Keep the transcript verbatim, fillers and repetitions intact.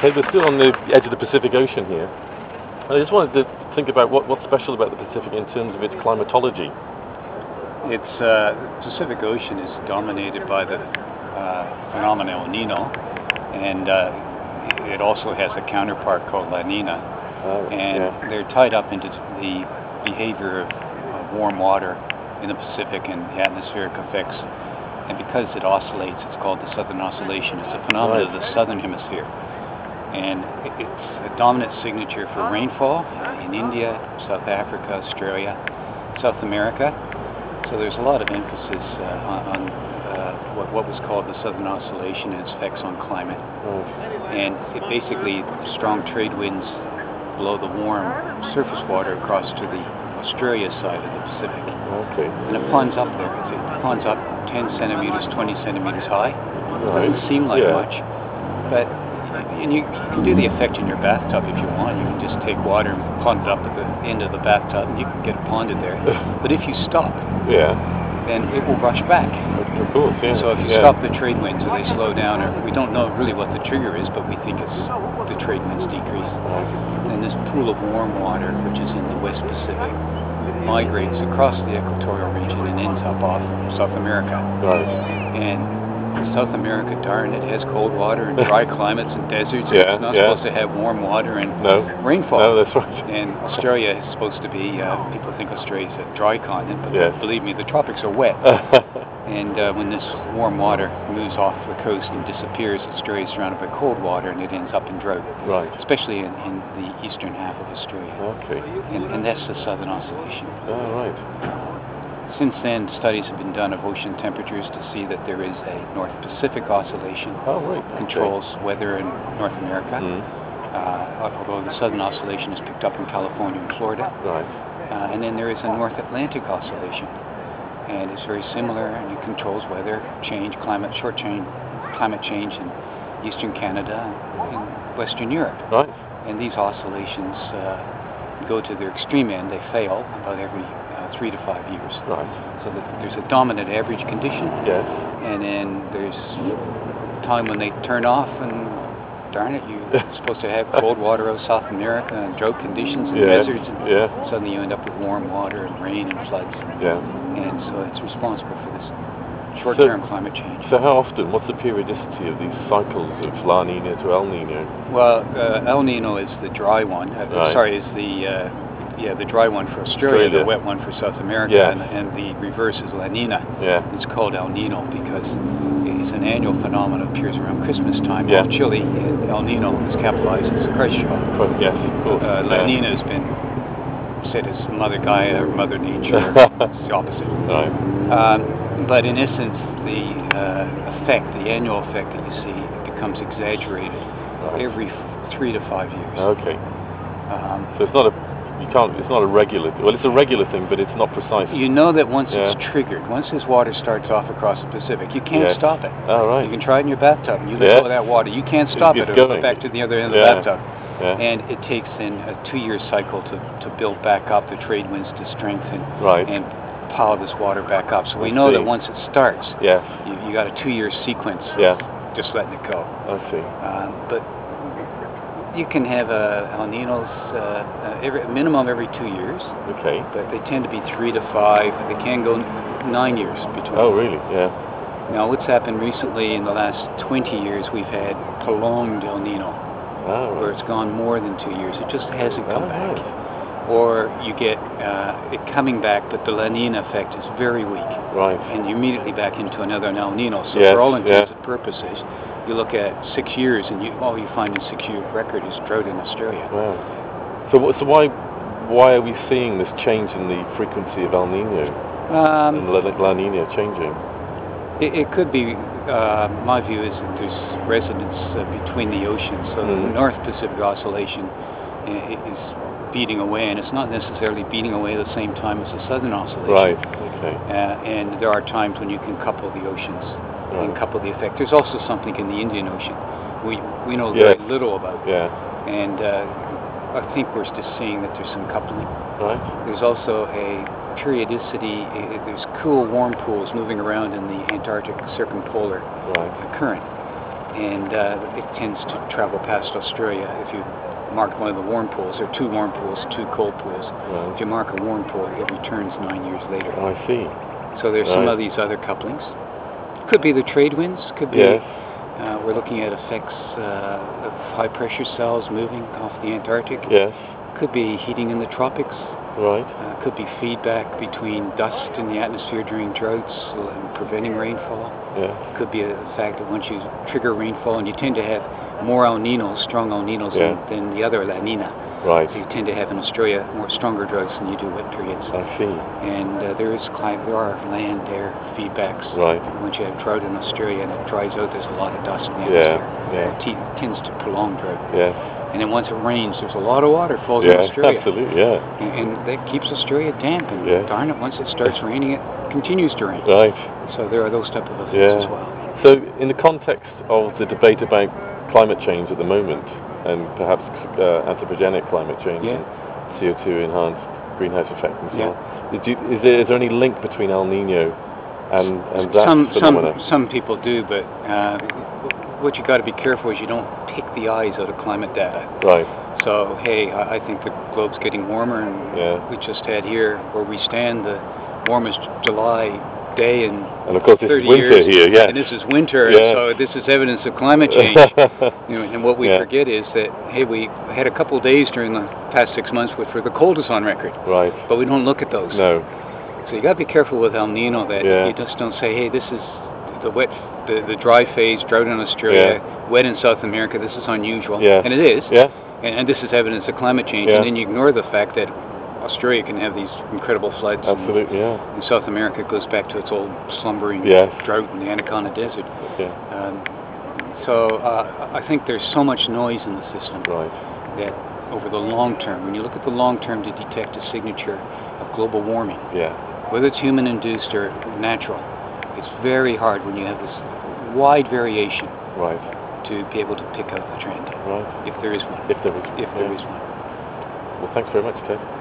Okay, we're still on the edge of the Pacific Ocean here. And I just wanted to think about what, what's special about the Pacific in terms of its climatology. It's uh, the Pacific Ocean is dominated by the uh, phenomenon El Niño, and uh, it also has a counterpart called La Niña, oh, and yeah. they're tied up into the behavior of, of warm water in the Pacific and the atmospheric effects. And because it oscillates, it's called the Southern Oscillation. It's a phenomenon right. of the Southern Hemisphere, and it's a dominant signature for rainfall in India, South Africa, Australia, South America. So there's a lot of emphasis uh, on, on uh, what, what was called the Southern Oscillation and its effects on climate. Oh. And it basically, strong trade winds blow the warm surface water across to the Australia side of the Pacific. Okay. And it pluns up there. It pluns up ten centimeters, twenty centimeters high. It doesn't seem like yeah. much. But and you can do the effect in your bathtub if you want. You can just take water and pond it up at the end of the bathtub and you can get it ponded there. But if you stop, yeah. then it will rush back. Of course, yeah. So if you yeah. stop the trade winds or they slow down, or we don't know really what the trigger is, but we think it's the trade winds decrease, then this pool of warm water, which is in the West Pacific, migrates across the equatorial region and ends up off South America. Right. And South America, darn, it has cold water and dry climates and deserts. Yeah, it's not yeah. supposed to have warm water and no. rainfall. No, that's right. And Australia is supposed to be, uh, people think Australia's a dry continent, but yes. believe me, the tropics are wet. And uh, when this warm water moves off the coast and disappears, Australia's surrounded by cold water and it ends up in drought. Right. Especially in, in the eastern half of Australia. Okay. And, and that's the Southern Oscillation. All right. Since then, studies have been done of ocean temperatures to see that there is a North Pacific Oscillation that oh, right. controls okay. weather in North America, mm. uh, although the Southern Oscillation is picked up in California and Florida. Right. Uh, and then there is a North Atlantic Oscillation, and it's very similar, and it controls weather, change, climate, short change, climate change in eastern Canada and western Europe. Right. And these oscillations uh, go to their extreme end. They fail about every three to five years. Right. So that there's a dominant average condition. Yes. And then there's time when they turn off, and darn it, you're supposed to have cold water of South America and drought conditions and yeah. deserts, and yeah. suddenly you end up with warm water and rain and floods. Yeah. And so it's responsible for this short-term so, climate change. So how often? What's the periodicity of these cycles of La Niña to El Niño? Well, uh, El Niño is the dry one. Uh, right. Sorry, is the uh, Yeah, the dry one for Australia, Australia, the wet one for South America, yeah. and, and the reverse is La Niña. Yeah. It's called El Niño because it's an annual phenomenon that appears around Christmas time. Yeah. While Chile, El Niño is capitalized as a Christ child. Yes, of course. Uh, La yeah. Nina has been said as Mother Gaia or Mother Nature. It's the opposite. Right. Um, but in essence, the uh, effect, the annual effect that you see, becomes exaggerated right. every three to five years. Okay. Um, so it's not a You can't, it's not a regular, well it's a regular thing, but it's not precise. You know that once yeah. it's triggered, once this water starts off across the Pacific, you can't yeah. stop it. Oh, right. You can try it in your bathtub, you let yeah. go of that water, you can't stop it, it or going. Go back to the other end of yeah. the bathtub. Yeah. And it takes in a two-year cycle to, to build back up the trade winds to strengthen right. and pile this water back up. So we I know see. that once it starts, yeah. you, you got a two-year sequence yeah. of just letting it go. I see. Uh, but you can have uh, El Niños uh, every, minimum every two years. Okay. But they tend to be three to five. They can go nine years between. Oh, really? Yeah. Now, what's happened recently in the last twenty years, we've had prolonged El Niño, oh, where it's gone more than two years. It just hasn't come oh, back. Right. Or you get uh, it coming back, but the La Niña effect is very weak. Right. And you're immediately back into another El Niño. So yes, for all intents yeah. and purposes, you look at six years, and you, all you find in six-year record is drought in Australia. Wow. So, so why why are we seeing this change in the frequency of El Niño um, and La, La Niña changing? It, it could be. Uh, my view is that there's resonance uh, between the oceans. So mm. the North Pacific Oscillation is beating away, and it's not necessarily beating away at the same time as the Southern Oscillation. Right. Okay. Uh, and there are times when you can couple the oceans. And couple the effect. There's also something in the Indian Ocean we we know yes. very little about. Yeah. And uh, I think we're just seeing that there's some coupling. Right. There's also a periodicity. Uh, there's cool warm pools moving around in the Antarctic circumpolar right. current. and uh, it tends to travel past Australia. If you mark one of the warm pools, there are two warm pools, two cold pools. Right. If you mark a warm pool, it returns nine years later. Oh, I see. So there's right. some of these other couplings. Could be the trade winds. Could be. Yes. Uh, we're looking at effects uh, of high pressure cells moving off the Antarctic. Yes. Could be heating in the tropics. Right. Uh, could be feedback between dust in the atmosphere during droughts and preventing rainfall. Yeah. Could be the fact that once you trigger rainfall, and you tend to have more El Ninos, strong El Ninos yeah. than, than the other La Nina. Right. So you tend to have in Australia more stronger droughts than you do wet periods. I see. And uh, there is climate, there are land air feedbacks. Right. Once you have drought in Australia and it dries out, there's a lot of dust in the atmosphere. Yeah. Yeah. It t- tends to prolong drought. Yes. And then once it rains, there's a lot of water falls yeah, in Australia. Absolutely, yeah. And, and that keeps Australia damp. And yeah. darn it, once it starts raining, it continues to rain. Right. So there are those type of effects yeah. as well. So in the context of the debate about climate change at the moment, and perhaps uh, anthropogenic climate change yeah. and C O two enhanced greenhouse effect and so yeah. on, is, you, is, there, is there any link between El Nino and, and that some, phenomena? Some, some people do, but uh, what you got to be careful is you don't pick the eyes out of climate data. Right. So, hey, I think the globe's getting warmer, and yeah. we just had here where we stand the warmest July day in and of course this is winter years, here, yeah. and this is winter, yeah. so this is evidence of climate change. You know, and what we yeah. forget is that, hey, we had a couple of days during the past six months which were the coldest on record. Right. But we don't look at those. No. So you got to be careful with El Nino that yeah. you just don't say, hey, this is the wet, the, the dry phase, drought in Australia, yeah. wet in South America, this is unusual, yeah. and it is, yeah. and, and this is evidence of climate change, yeah. and then you ignore the fact that Australia can have these incredible floods. Absolutely, and, yeah. and South America goes back to its old slumbering yes. drought in the Anaconda Desert. Yeah. Um, so uh, I think there's so much noise in the system right. that over the long term, when you look at the long term to detect a signature of global warming, yeah. whether it's human induced or natural, it's very hard when you have this wide variation right. to be able to pick up the trend, right. if there is one. If there is, if yeah. there is one. Well, thanks very much, Ted.